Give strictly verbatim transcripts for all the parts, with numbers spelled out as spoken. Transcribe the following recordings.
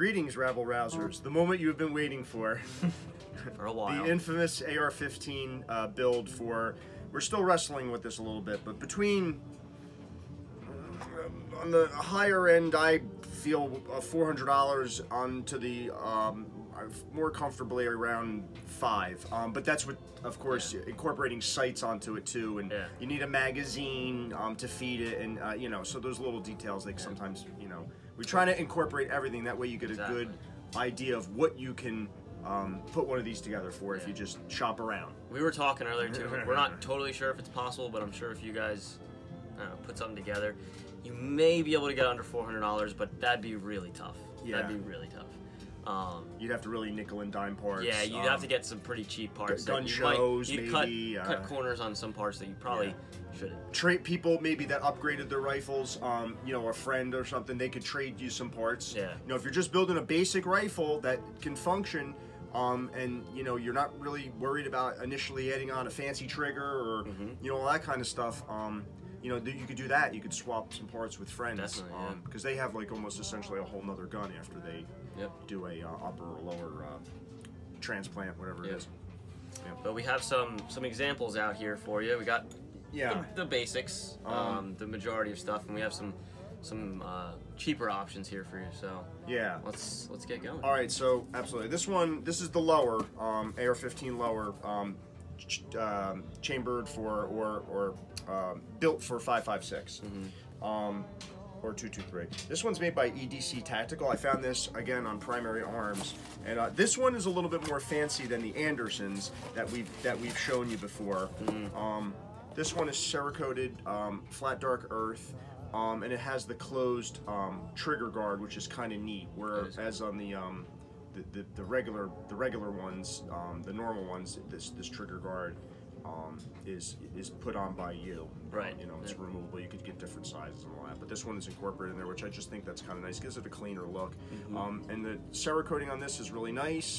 Greetings, rabble-rousers, the moment you have been waiting for. For a while. The infamous A R fifteen uh, build for... We're still wrestling with this a little bit, but between... Uh, on the higher end, I feel uh, four hundred dollars onto the... Um, more comfortably around five, um, but that's what, of course, yeah. incorporating sights onto it too, and yeah. you need a magazine um, to feed it, and uh, you know, so those little details, like yeah. sometimes, you know, we're trying to incorporate everything. That way, you get exactly. a good idea of what you can um, put one of these together for yeah. if you just shop around. We were talking earlier too. We're not totally sure if it's possible, but I'm sure if you guys uh, put something together, you may be able to get under four hundred dollars, but that'd be really tough. Yeah. That'd be really tough. Um, you'd have to really nickel and dime parts. Yeah, you'd um, have to get some pretty cheap parts. Gun you shows, might, maybe. Cut, uh, cut corners on some parts that you probably yeah. shouldn't. Trade people maybe that upgraded their rifles. Um, you know, a friend or something, they could trade you some parts. Yeah. You know, if you're just building a basic rifle that can function, um, and you know, you're not really worried about initially adding on a fancy trigger or mm-hmm. you know, all that kind of stuff. Um, you know, you could do that. You could swap some parts with friends, um, because yeah. they have like almost essentially a whole nother gun after they yep. do a uh, upper or lower uh, transplant, whatever yep. it is. Yeah. But we have some some examples out here for you. We got yeah the, the basics, um, um, the majority of stuff, and we have some some uh, cheaper options here for you. So yeah, let's let's get going. All right, so absolutely, this one, this is the lower um, A R fifteen lower. Um, Ch um, chambered for or or um, built for five five six mm-hmm. um, or two two three. This one's made by E D C Tactical. I found this again on Primary Arms, and uh, this one is a little bit more fancy than the Andersons that we've that we've shown you before. Mm-hmm. um, this one is Cerakoted um, flat dark earth, um, and it has the closed um, trigger guard, which is kind of neat. Whereas on the um, The, the, the regular the regular ones, um, the normal ones, this this trigger guard um, is is put on by you, right? Um, you know, it's yeah. removable. You could get different sizes and all that, but this one is incorporated in there, which I just think that's kind of nice. Gives it a cleaner look. Mm-hmm. um, and the Cerakoting on this is really nice,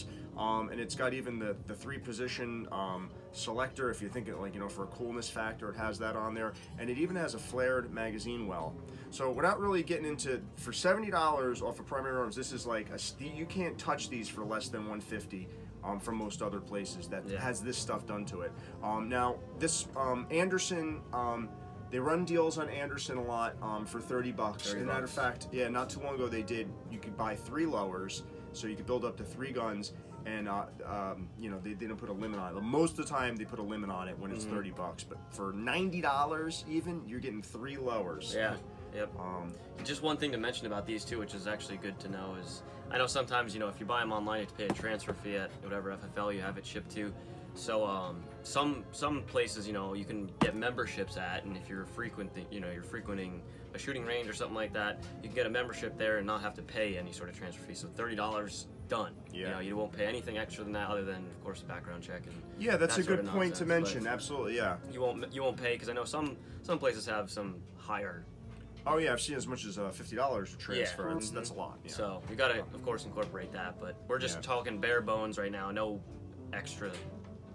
um, and it's got even the the three position um, selector. If you think it, like, you know, for a coolness factor, it has that on there, and it even has a flared magazine well. So we're not really getting into, for seventy dollars off of Primary Arms, this is like, a, you can't touch these for less than one fifty um, from most other places that yeah. has this stuff done to it. Um, now, this um, Anderson, um, they run deals on Anderson a lot um, for thirty bucks. As a matter of fact, yeah, not too long ago they did, you could buy three lowers, so you could build up to three guns, and uh, um, you know, they, they didn't put a limit on it. Most of the time they put a limit on it when it's mm-hmm. thirty bucks, but for ninety dollars even, you're getting three lowers. Yeah. Yep. Um, Just one thing to mention about these two, which is actually good to know, is I know sometimes, you know, if you buy them online, you have to pay a transfer fee at whatever F F L you have it shipped to. So um, some some places, you know, you can get memberships at, and if you're frequenting, you know, you're frequenting a shooting range or something like that, you can get a membership there and not have to pay any sort of transfer fee. So thirty dollars. Done. Yeah. You know, you won't pay anything extra than that, other than, of course, the background check and yeah, that's that a good point nonsense, to mention. Absolutely, yeah. You won't you won't pay, because I know some some places have some higher. Oh yeah, I've seen as much as uh, fifty dollars transfer. Yeah. That's, mm-hmm. that's a lot. Yeah. So we gotta, of course, incorporate that, but we're just yeah. talking bare bones right now. No extra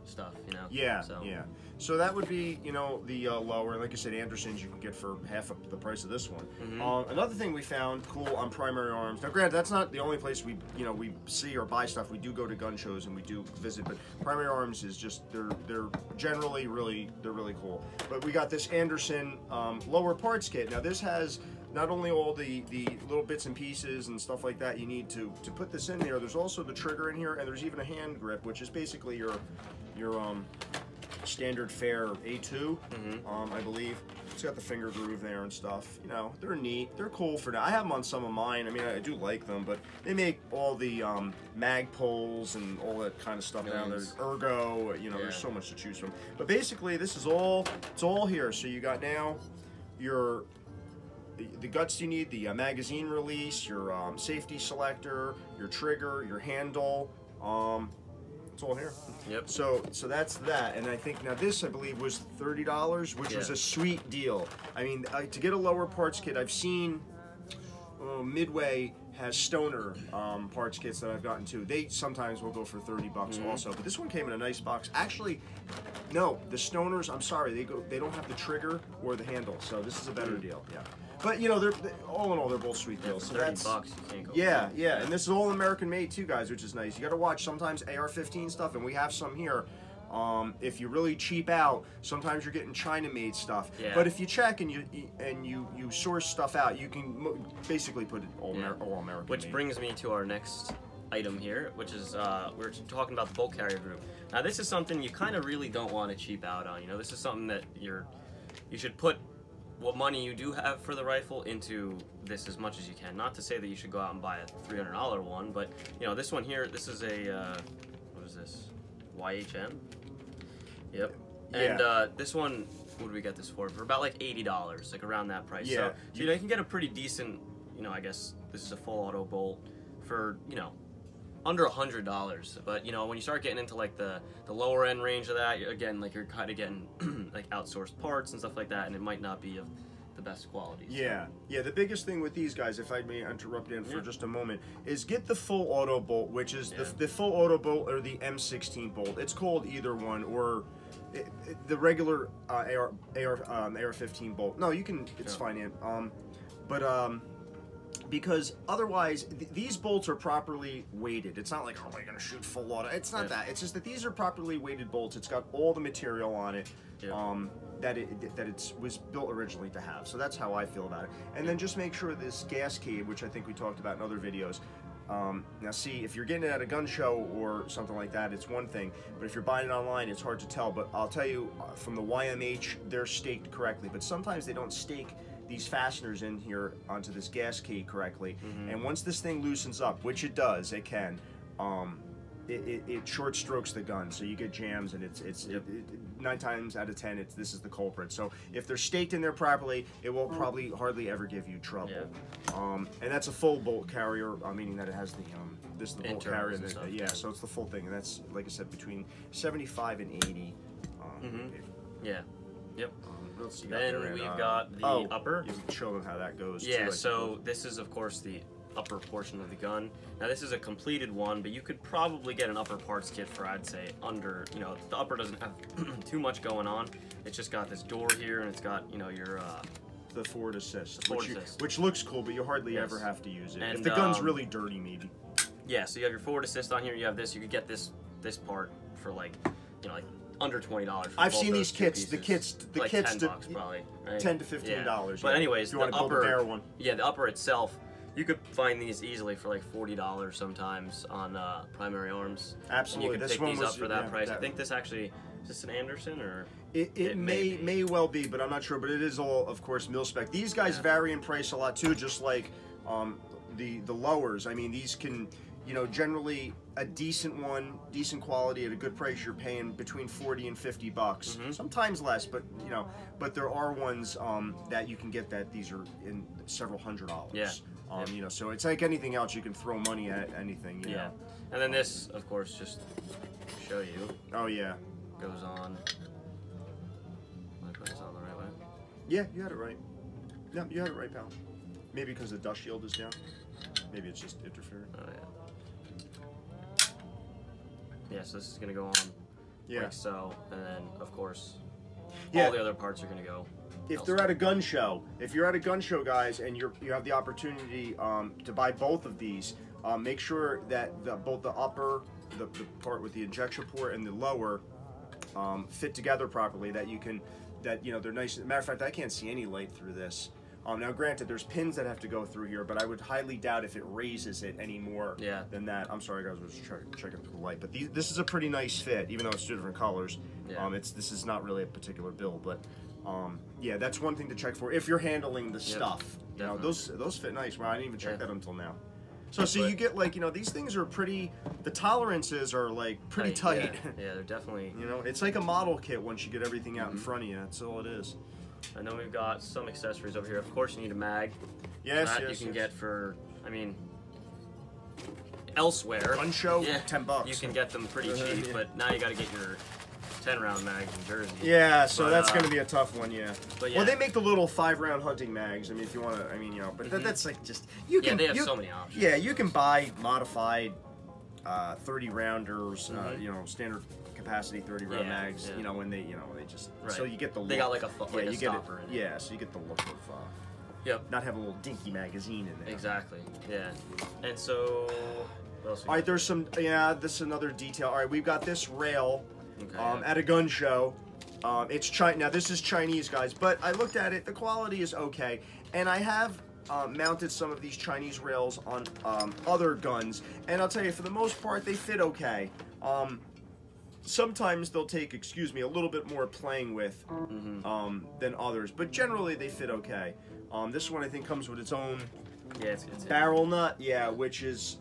stuff, you know. Yeah. So. Yeah. So that would be, you know, the uh, lower. Like I said, Andersons you can get for half of the price of this one. Mm-hmm. um, another thing we found cool on Primary Arms. Now, granted, that's not the only place we, you know, we see or buy stuff. We do go to gun shows and we do visit, but Primary Arms is just they're they're generally really they're really cool. But we got this Anderson um, lower parts kit. Now this has not only all the the little bits and pieces and stuff like that you need to to put this in there. There's also the trigger in here, and there's even a hand grip, which is basically your your um. standard fare A two, mm-hmm. um, I believe. It's got the finger groove there and stuff. You know, they're neat. They're cool for now. I have them on some of mine. I mean, I do like them, but they make all the um, Magpuls and all that kind of stuff nice. Down there. Ergo, you know, yeah. there's so much to choose from. But basically, this is all, it's all here. So you got now your, the, the guts you need, the uh, magazine release, your um, safety selector, your trigger, your handle, um, it's all here. Yep. So so that's that, and I think now this I believe was thirty dollars, which yeah. was a sweet deal. I mean, I, to get a lower parts kit, I've seen uh, Midway has Stoner um, parts kits that I've gotten to. They sometimes will go for thirty bucks mm-hmm. also, but this one came in a nice box. Actually, no, the Stoners, I'm sorry, they go they don't have the trigger or the handle, so this is a better deal. Yeah. But you know, they're they, all in all, they're both sweet deals. Yeah, so that's bucks, you can't go yeah, through. yeah, and this is all American made too, guys, which is nice. You got to watch sometimes A R fifteen stuff, and we have some here. Um, if you really cheap out, sometimes you're getting China made stuff. Yeah. But if you check and you and you you source stuff out, you can mo basically put it all, yeah. Amer all American. Which made. brings me to our next item here, which is uh, we're talking about the bulk carrier group. Now this is something you kind of really don't want to cheap out on. You know, this is something that you're you should put what money you do have for the rifle into this as much as you can. Not to say that you should go out and buy a three hundred dollar one, but you know, this one here, this is a uh, what is this? Y H M. Yep. Yeah. And uh, this one, what did we get this for? For about like eighty dollars, like around that price. Yeah. So, so you know, you can get a pretty decent, you know, I guess this is a full auto bolt for, you know, under a hundred dollars. But you know, when you start getting into like the the lower end range of that, again, like you're kind of getting like outsourced parts and stuff like that, and it might not be of the best quality. Yeah, yeah. The biggest thing with these guys, if I may interrupt in for yeah. just a moment, is get the full auto bolt, which is yeah. the, the full auto bolt or the M sixteen bolt. It's called either one, or it, it, the regular uh, A R fifteen bolt. No, you can. It's yeah. fine. Um, but um. Because otherwise, th these bolts are properly weighted. It's not like, oh, we're going to shoot full auto. It's not yeah. that. It's just that these are properly weighted bolts. It's got all the material on it yeah. um, that it that it's was built originally to have. So that's how I feel about it. And yeah. then just make sure this gas cave, which I think we talked about in other videos. Um, now, see, if you're getting it at a gun show or something like that, it's one thing. But if you're buying it online, it's hard to tell. But I'll tell you, uh, from the Y M H, they're staked correctly. But sometimes they don't stake these fasteners in here onto this gas cage correctly, mm-hmm. and once this thing loosens up, which it does, it can, um, it, it, it short strokes the gun, so you get jams, and it's it's yep. it, it, nine times out of ten, it's this is the culprit. So if they're staked in there properly, it will probably hardly ever give you trouble. Yeah. Um, and that's a full bolt carrier, uh, meaning that it has the um, this is the bolt carrier, that, uh, yeah. So it's the full thing, and that's, like I said, between seventy-five and eighty. Um, mm-hmm. it, yeah. Yep. Um, then we've uh, got the oh, upper. You can show them how that goes. Yeah, too, so this is, of course, the upper portion of the gun. Now, this is a completed one, but you could probably get an upper parts kit for, I'd say, under, you know, the upper doesn't have too much going on. It's just got this door here, and it's got, you know, your... Uh, the forward assist, the forward which, assist. You, which looks cool, but you hardly yes. ever have to use it. And, if the gun's um, really dirty, maybe. Yeah, so you have your forward assist on here. You have this. You could get this this part for, like, you know, like... under twenty dollars. I've seen these kits. The kits, the like kits, ten to, bucks probably, right? ten to fifteen dollars. Yeah. But anyways, you the upper, the one. yeah, the upper itself, you could find these easily for like forty dollars sometimes on uh, Primary Arms. Absolutely, and you could this pick one these was, up for that yeah, price. That I think this actually is this an Anderson or it, it, it may may, may well be, but I'm not sure. But it is all, of course, mil spec. These guys yeah. vary in price a lot too, just like um, the the lowers. I mean, these can. You know, generally a decent one, decent quality at a good price, you're paying between forty and fifty bucks. Mm-hmm. Sometimes less, but you know, but there are ones um, that you can get that these are in several hundred dollars. Yeah. Um, yeah. You know, so it's like anything else, you can throw money at anything. You yeah. know? And then this, of course, just to show you. Oh yeah. Goes on. Did I put this on the right way? Yeah, you had it right. No, you had it right, pal. Maybe because the dust shield is down. Maybe it's just interfering. Oh yeah. Yeah, so this is going to go on yeah. like so, and then, of course, yeah. all the other parts are going to go If elsewhere. They're at a gun show, if you're at a gun show, guys, and you're, you have the opportunity um, to buy both of these, um, make sure that the, both the upper, the, the part with the injection port, and the lower um, fit together properly, that you can, that, you know, they're nice. As a matter of fact, I can't see any light through this. Um, now, granted, there's pins that have to go through here, but I would highly doubt if it raises it any more yeah. than that. I'm sorry, guys, I was just trying to check out the light, but these, this is a pretty nice fit, even though it's two different colors. Yeah. Um, it's this is not really a particular build, but um, yeah, that's one thing to check for if you're handling the yep. stuff. You know, those those fit nice. Wow, I didn't even check yeah. that until now. So, so but, you get like you know these things are pretty. The tolerances are like pretty tight. tight. Yeah. yeah, they're definitely. You know, it's like a model kit once you get everything out mm-hmm. in front of you. That's all it is. And then we've got some accessories over here. Of course, you need a mag. Yes, that yes, you can yes. get for, I mean, elsewhere. Gun show, yeah, ten bucks. You can get them pretty uh, cheap, yeah. but now you got to get your ten round mags in Jersey. Yeah, so but, that's uh, going to be a tough one, yeah. But yeah. Well, they make the little five round hunting mags. I mean, if you want to, I mean, you know, but mm-hmm. that, that's like just you can. Yeah, they have you, so many options. Yeah, you can buy modified uh, thirty rounders. Mm-hmm. uh, you know, standard. Capacity thirty round yeah, mags, yeah. you know, when they, you know, they just, right. so you get the look. They got like a, like yeah, a you get it, yeah, so you get the look of, uh, Yep. Not have a little dinky magazine in there. Exactly. Yeah. And so. What else all right. There's some. Yeah. This is another detail. All right. We've got this rail. Okay. Um, yeah. At a gun show. Um, it's China. Now this is Chinese, guys, but I looked at it. The quality is okay, and I have uh, mounted some of these Chinese rails on um, other guns, and I'll tell you, for the most part, they fit okay. Um, sometimes they'll take, excuse me, a little bit more playing with mm-hmm. um, than others, but generally they fit okay. Um, this one I think comes with its own yeah, it's, it's barrel it. nut, yeah, which is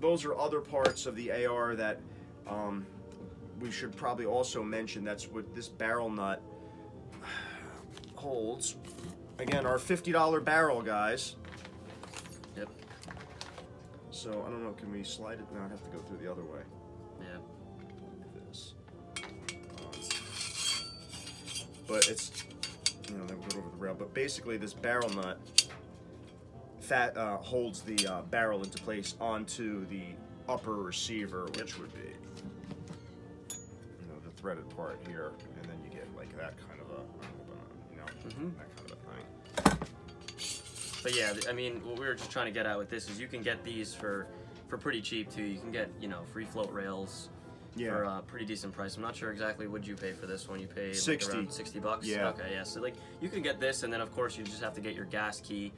those are other parts of the A R that. Um, We should probably also mention that's what this barrel nut holds. Again, our fifty dollar barrel, guys. Yep. So, I don't know, can we slide it? No, I have to go through the other way. Yeah. Like this. Um, but it's, you know, that would go over the rail. But basically, this barrel nut that uh, holds the uh, barrel into place onto the upper receiver, which yep. would be. Threaded part here, and then you get like that kind of a, you know, mm-hmm. that kind of a thing. But yeah, I mean, what we were just trying to get at with this is you can get these for for pretty cheap too. You can get, you know, free float rails yeah. for a pretty decent price. I'm not sure exactly what you pay for this one. You pay like, sixty. Around sixty bucks. Yeah. Okay. Yeah. So like you can get this, and then of course you just have to get your gas key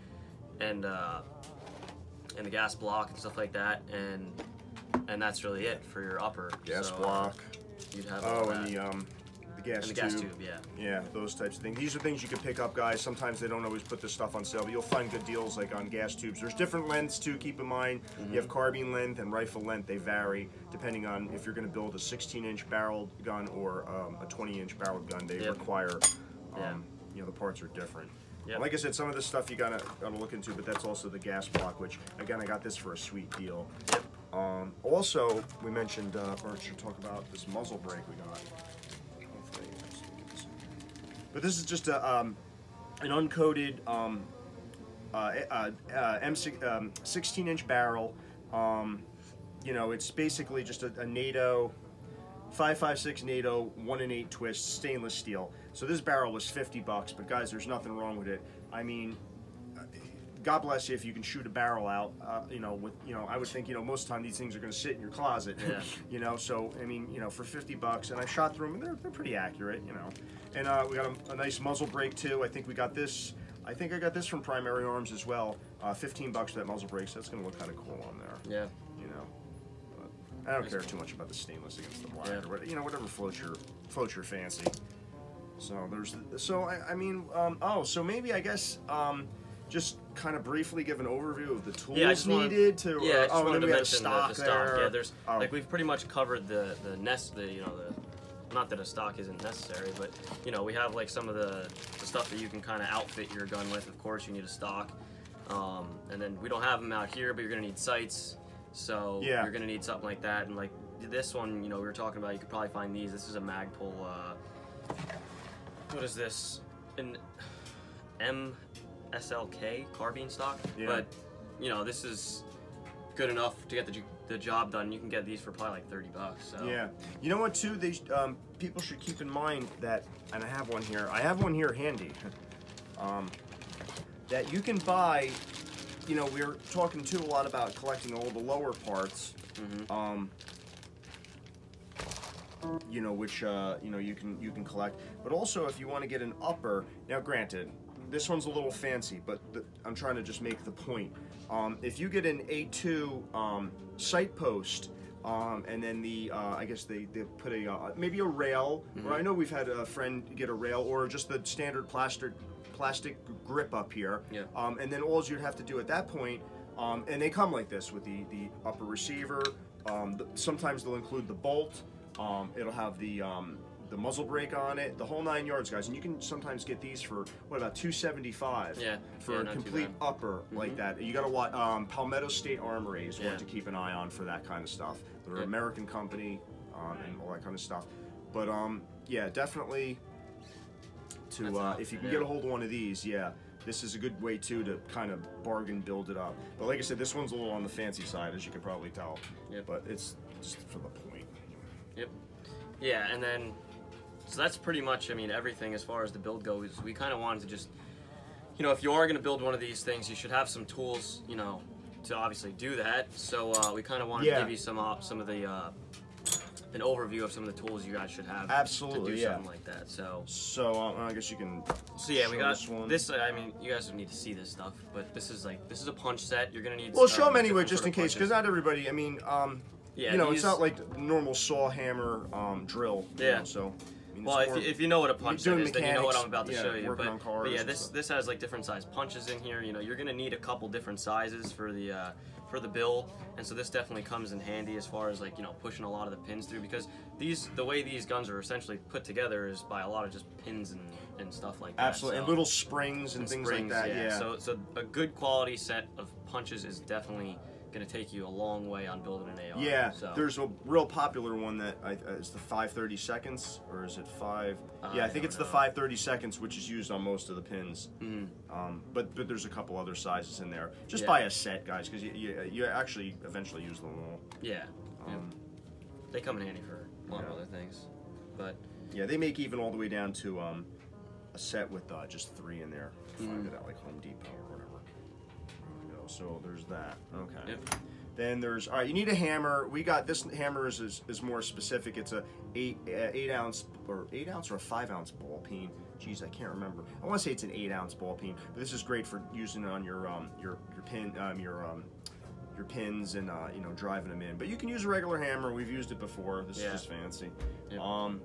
and uh, and the gas block and stuff like that, and and that's really it for your upper gas so, block. You'd have oh, and that. the um, the gas and the tube. gas tube, yeah, yeah, those types of things. These are things you can pick up, guys. Sometimes they don't always put this stuff on sale, but you'll find good deals like on gas tubes. There's different lengths too. Keep in mind, mm-hmm. you have carbine length and rifle length. They vary depending on if you're going to build a sixteen inch barreled gun or um, a twenty inch barreled gun. They yep. require, um, yeah. you know, the parts are different. Yep. Like I said, some of this stuff you gotta gotta look into, but that's also the gas block, which again I got this for a sweet deal. Yep. Um, also, we mentioned, uh, or should talk about this muzzle brake we got. But this is just a, um, an uncoated um, uh, uh, uh, M sixteen inch barrel. Um, you know, it's basically just a, a NATO, five five six NATO one in eight twist stainless steel. So this barrel was fifty bucks, but guys, there's nothing wrong with it. I mean, God bless you if you can shoot a barrel out, uh, you know, with, you know, I would think, you know, most of the time these things are going to sit in your closet, yeah. you know, so, I mean, you know, for fifty bucks, and I shot through them, and they're, they're pretty accurate, you know, and uh, we got a, a nice muzzle brake, too. I think we got this, I think I got this from Primary Arms as well, uh, fifteen bucks for that muzzle brake, so that's going to look kind of cool on there, yeah, you know, but I don't nice care cool. too much about the stainless against the black, yeah. or what, you know, whatever floats your, floats your fancy, so there's, so, I, I mean, um, oh, so maybe, I guess, um, just kind of briefly give an overview of the tools yeah, needed wanted, to. Yeah, uh, I just oh, wanted to mention stock the, the stock. There. Yeah, there's um, like we've pretty much covered the the nest. The you know the not that a stock isn't necessary, but you know we have like some of the, the stuff that you can kind of outfit your gun with. Of course, you need a stock, um, and then we don't have them out here, but you're gonna need sights. So yeah. you're gonna need something like that. And like this one, you know, we were talking about. You could probably find these. This is a Magpul. Uh, what is this? An M. S L K carbine stock, yeah. but you know this is good enough to get the, the job done. You can get these for probably like thirty bucks. So. Yeah, you know what too? These um, people should keep in mind that, and I have one here. I have one here handy. um, that you can buy. You know, we were talking too a lot about collecting all the lower parts. Mm-hmm. Um, you know, which uh, you know you can you can collect, but also if you want to get an upper. Now, granted. This one's a little fancy, but the, I'm trying to just make the point. Um, if you get an A two um, sight post, um, and then the, uh, I guess they, they put a, uh, maybe a rail, mm-hmm. or I know we've had a friend get a rail, or just the standard plastic, plastic grip up here, yeah. um, and then all you'd have to do at that point, um, and they come like this with the, the upper receiver, um, the, sometimes they'll include the bolt, um, it'll have the, um, the muzzle brake on it, the whole nine yards, guys. And you can sometimes get these for what about two seventy-five? Yeah, for yeah, a complete upper mm-hmm. like that. You got to watch um, Palmetto State Armory is yeah. one to keep an eye on for that kind of stuff. They're an yeah. American company um, and all that kind of stuff. But um, yeah, definitely to uh, if you can yeah. get a hold of one of these, yeah, this is a good way too to kind of bargain, build it up. But like I said, this one's a little on the fancy side, as you can probably tell. Yep. But it's just for the point. Yep. Yeah, and then. So that's pretty much, I mean, everything as far as the build goes. We kind of wanted to just you know, if you are going to build one of these things, you should have some tools, you know, to obviously do that. So uh, we kind of wanted yeah. to give you some uh, some of the uh, an overview of some of the tools you guys should have. Absolutely, to do yeah. something like that. So so um, I guess you can. So yeah, we got this one. This I mean, you guys don't need to see this stuff, but this is like this is a punch set. You're going to need. Well, show them anyway, just in case, because not everybody. I mean, um, yeah, you know, these, it's not like normal saw, hammer, um, drill. Yeah. You know, so. Well, if you, if you know what a punch set is, then you know what I'm about to yeah, show you. But, but yeah, this this has like different size punches in here. You know, you're gonna need a couple different sizes for the uh, for the build, and so this definitely comes in handy as far as like you know pushing a lot of the pins through, because these the way these guns are essentially put together is by a lot of just pins and and stuff like that. Absolutely, so, and little springs and, and things springs, like that. Yeah. yeah. So so a good quality set of punches is definitely going to take you a long way on building an A R. Yeah, so. There's a real popular one that I, uh, is the five thirty-seconds, or is it five? Uh, yeah, I, I think it's know. the five thirty-seconds, which is used on most of the pins. Mm. Um, but but there's a couple other sizes in there. Just yeah. buy a set, guys, because you, you you actually eventually use them all. Yeah. Um, yeah. They come in handy for a lot yeah. of other things, but yeah, they make even all the way down to um, a set with uh, just three in there. Mm. Find it at like Home Depot or whatever. So there's that. Okay. Yep. Then there's, all right, you need a hammer. We got this hammer is, is, is more specific. It's a eight, uh, eight ounce or eight ounce or a five ounce ball peen. Jeez, I can't remember. I want to say it's an eight ounce ball peen. But this is great for using on your um your your pin um your um your pins and uh you know driving them in. But you can use a regular hammer. We've used it before. This yeah. is just fancy. Yep. Um,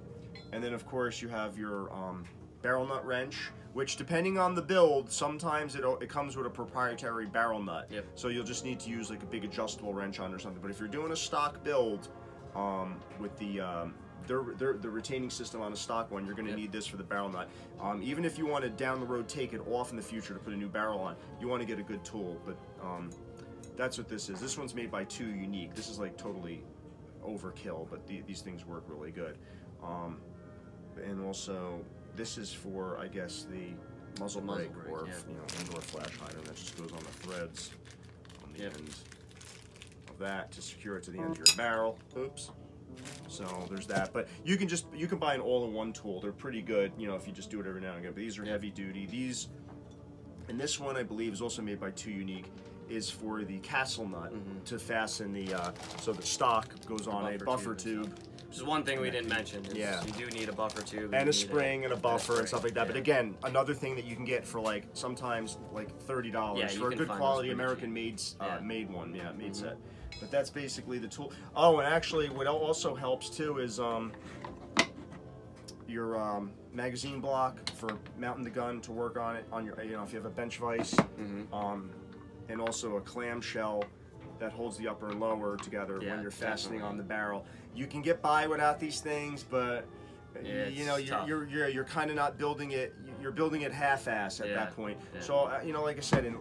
and then of course you have your um barrel nut wrench, which depending on the build, sometimes it it comes with a proprietary barrel nut. Yep. So you'll just need to use like a big adjustable wrench on it or something. But if you're doing a stock build, um, with the um, their, their, the retaining system on a stock one, you're going to yep. need this for the barrel nut. Um, even if you want to down the road take it off in the future to put a new barrel on, you want to get a good tool. But um, that's what this is. This one's made by Two Unique. This is like totally overkill, but the, these things work really good. Um, and also. This is for, I guess, the muzzle brake or yeah. you know, indoor flash hydrant that just goes on the threads on the yep. end of that to secure it to the end of your barrel. Oops. So there's that. But you can just you can buy an all-in-one tool. They're pretty good, you know, if you just do it every now and again. But these are yep. heavy duty. These and this one I believe is also made by Two Unique. Is for the castle nut mm-hmm. to fasten the uh, so the stock goes the on buffer a buffer tube. tube. Which is one thing we didn't mention. Is yeah, you do need a buffer tube and a spring a, and a buffer and, a and stuff like that. Yeah. But again, another thing that you can get for like sometimes like thirty dollars yeah, for a good quality American-made uh, yeah. made one. Yeah, made mm-hmm. set. But that's basically the tool. Oh, and actually, what also helps too is um your um magazine block for mounting the gun to work on it on your you know if you have a bench vise. Mm-hmm. um, and also a clamshell that holds the upper and lower together yeah, when you're fastening definitely. on the barrel. You can get by without these things, but yeah, you know you're, you're you're you're kind of not building it. You're building it half-ass at yeah, that point. Yeah. So you know, like I said, in,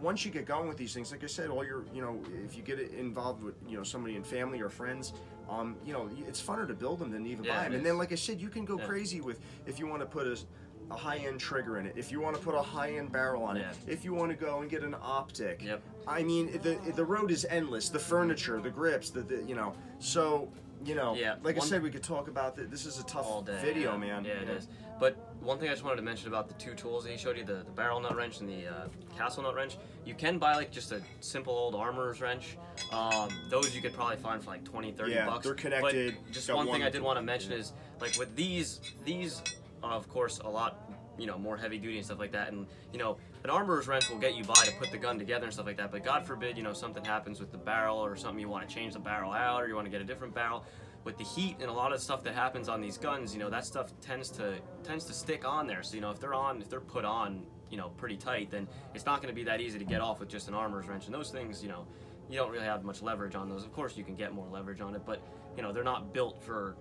once you get going with these things, like I said, all your you know, if you get involved with you know somebody in family or friends, um, you know, it's funner to build them than even yeah, buy them. And then, like I said, you can go yeah. crazy with if you want to put a a high-end trigger in it, if you want to put a high-end barrel on yeah. it, if you want to go and get an optic. Yep. I mean, the the road is endless. The furniture, the grips, the, the you know. So, you know, yeah. like one, I said, we could talk about that. This is a tough all day, video, yeah. man. Yeah, it yeah. is. But one thing I just wanted to mention about the two tools that he showed you, the, the barrel nut wrench and the uh, castle nut wrench, you can buy like just a simple old armorer's wrench. Um, those you could probably find for like twenty, thirty yeah, bucks. They're connected. But just one, one thing I did want to mention yeah. is, like with these, these, Uh, of course, a lot, you know, more heavy duty and stuff like that. And, you know, an armorer's wrench will get you by to put the gun together and stuff like that. But God forbid, you know, something happens with the barrel or something, you want to change the barrel out or you want to get a different barrel. With the heat and a lot of stuff that happens on these guns, you know, that stuff tends to tends to stick on there. So, you know, if they're on, if they're put on, you know, pretty tight, then it's not going to be that easy to get off with just an armorer's wrench. And those things, you know, you don't really have much leverage on those. Of course, you can get more leverage on it, but, you know, they're not built for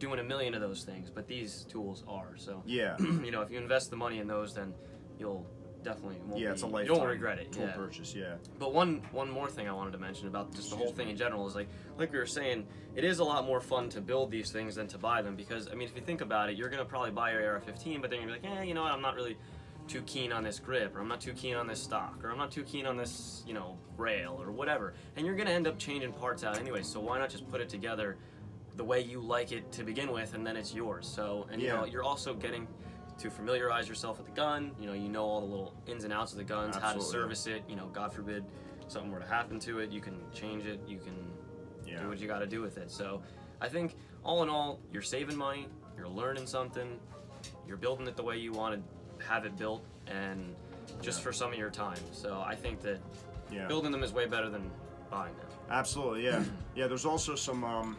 doing a million of those things, but these tools are. So yeah, you know, if you invest the money in those, then you'll definitely won't yeah, be, it's a lifetime you don't regret it. Tool yeah. purchase, yeah. But one one more thing I wanted to mention about just the Excuse whole thing me. in general is like like we were saying, it is a lot more fun to build these things than to buy them, because I mean, if you think about it, you're gonna probably buy your A R fifteen, but then you're gonna be like, eh, you know what, I'm not really too keen on this grip, or I'm not too keen on this stock, or I'm not too keen on this, you know, rail or whatever, and you're gonna end up changing parts out anyway. So why not just put it together the way you like it to begin with, and then it's yours. So, and you yeah. know, you're also getting to familiarize yourself with the gun. You know, you know all the little ins and outs of the guns, Absolutely. How to service it. You know, God forbid something were to happen to it, you can change it, you can yeah. do what you got to do with it. So I think all in all, you're saving money, you're learning something, you're building it the way you want to have it built, and just yeah. for some of your time. So I think that yeah. building them is way better than buying them. Absolutely, yeah. yeah, there's also some... Um,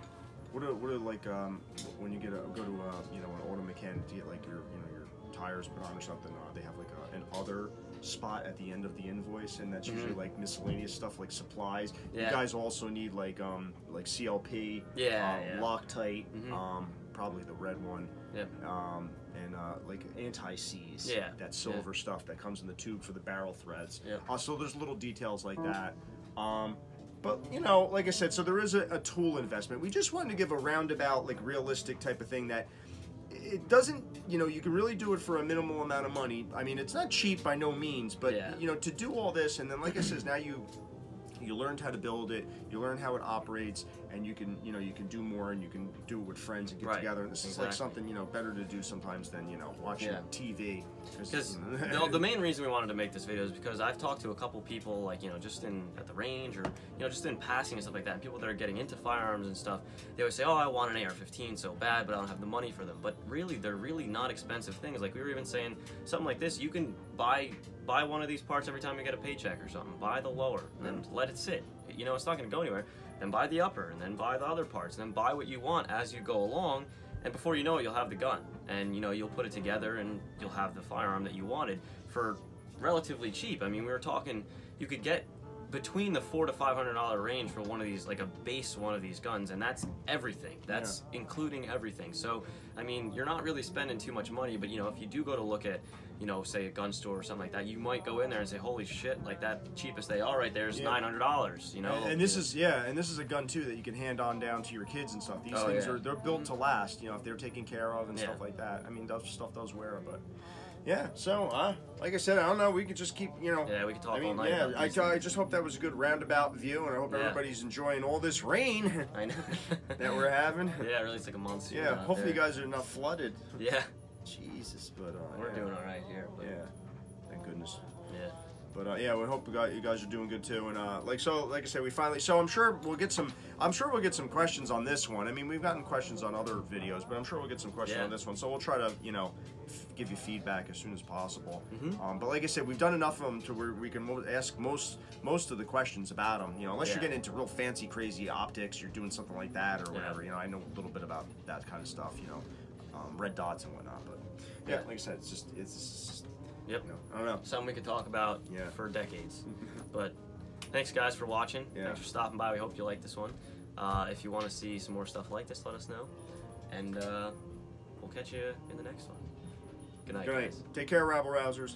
What are, what are like um, when you get a, go to a, you know, an auto mechanic to get like your you know your tires put on or something? Uh, they have like a, an other spot at the end of the invoice, and that's mm-hmm. usually like miscellaneous stuff like supplies. Yeah. You guys also need like um like C L P, yeah, um, yeah. Loctite, mm-hmm. um probably the red one, yeah, um and uh, like anti-seize, yeah, that silver yeah. stuff that comes in the tube for the barrel threads. Yeah. Uh, so there's little details like that. Um, But, you know, like I said, so there is a, a tool investment. We just wanted to give a roundabout, like, realistic type of thing that it doesn't, you know, you can really do it for a minimal amount of money. I mean, it's not cheap by no means, but, yeah. you know, to do all this, and then, like I said, now you you learned how to build it, you learn how it operates, and you can, you know, you can do more, and you can do it with friends and get right. together. And this exactly. is, like, something, you know, better to do sometimes than, you know, watching yeah. T V. Because you know, the main reason we wanted to make this video is because I've talked to a couple people, like, you know, just in at the range or, you know, just in passing and stuff like that, and people that are getting into firearms and stuff, they always say, oh, I want an A R fifteen so bad, but I don't have the money for them. But really, they're really not expensive things. Like, we were even saying something like this, you can buy buy one of these parts every time you get a paycheck or something. Buy the lower and let it sit. You know, it's not going to go anywhere. Then buy the upper, and then buy the other parts, and then buy what you want as you go along, and before you know it, you'll have the gun, and you know, you'll put it together, and you'll have the firearm that you wanted for relatively cheap. I mean, we were talking, you could get between the four to five hundred dollar range for one of these, like a base one of these guns, and that's everything. That's yeah. including everything. So, I mean, you're not really spending too much money, but you know, if you do go to look at, you know, say a gun store or something like that, you might go in there and say, holy shit, like that cheapest they are right there is yeah. nine hundred dollars, you know? And, and this yeah. is, yeah, and this is a gun too that you can hand on down to your kids and stuff. These oh, things yeah. are, they're built to last, you know, if they're taken care of and yeah. stuff like that. I mean, that stuff does wear, but... Yeah, so, uh, like I said, I don't know, we could just keep, you know... Yeah, we could talk I mean, all night. Yeah, I, I just hope that was a good roundabout view, and I hope yeah. everybody's enjoying all this rain I know. that we're having. Yeah, really, it's like a monsoon. Yeah, hopefully there. You guys are not flooded. Yeah. Jesus, but... Uh, we're yeah. doing all right here. But... Yeah, thank goodness. Yeah. But, uh, yeah, we hope we got, you guys are doing good, too. And, uh, like, so, like I said, we finally... So, I'm sure we'll get some... I'm sure we'll get some questions on this one. I mean, we've gotten questions on other videos, but I'm sure we'll get some questions yeah. on this one. So, we'll try to, you know, f give you feedback as soon as possible. Mm-hmm. um, but, like I said, we've done enough of them to where we can mo ask most most of the questions about them. You know, unless yeah. you're getting into real fancy, crazy optics, you're doing something like that or whatever. Yeah. You know, I know a little bit about that kind of stuff, you know, um, red dots and whatnot. But, yeah, yeah, like I said, it's just... It's just Yep. No, I don't know. Something we could talk about yeah. for decades. But thanks, guys, for watching. Yeah. Thanks for stopping by. We hope you like this one. Uh, if you want to see some more stuff like this, let us know. And uh, we'll catch you in the next one. Good night, Good night. guys. Take care, rabble rousers.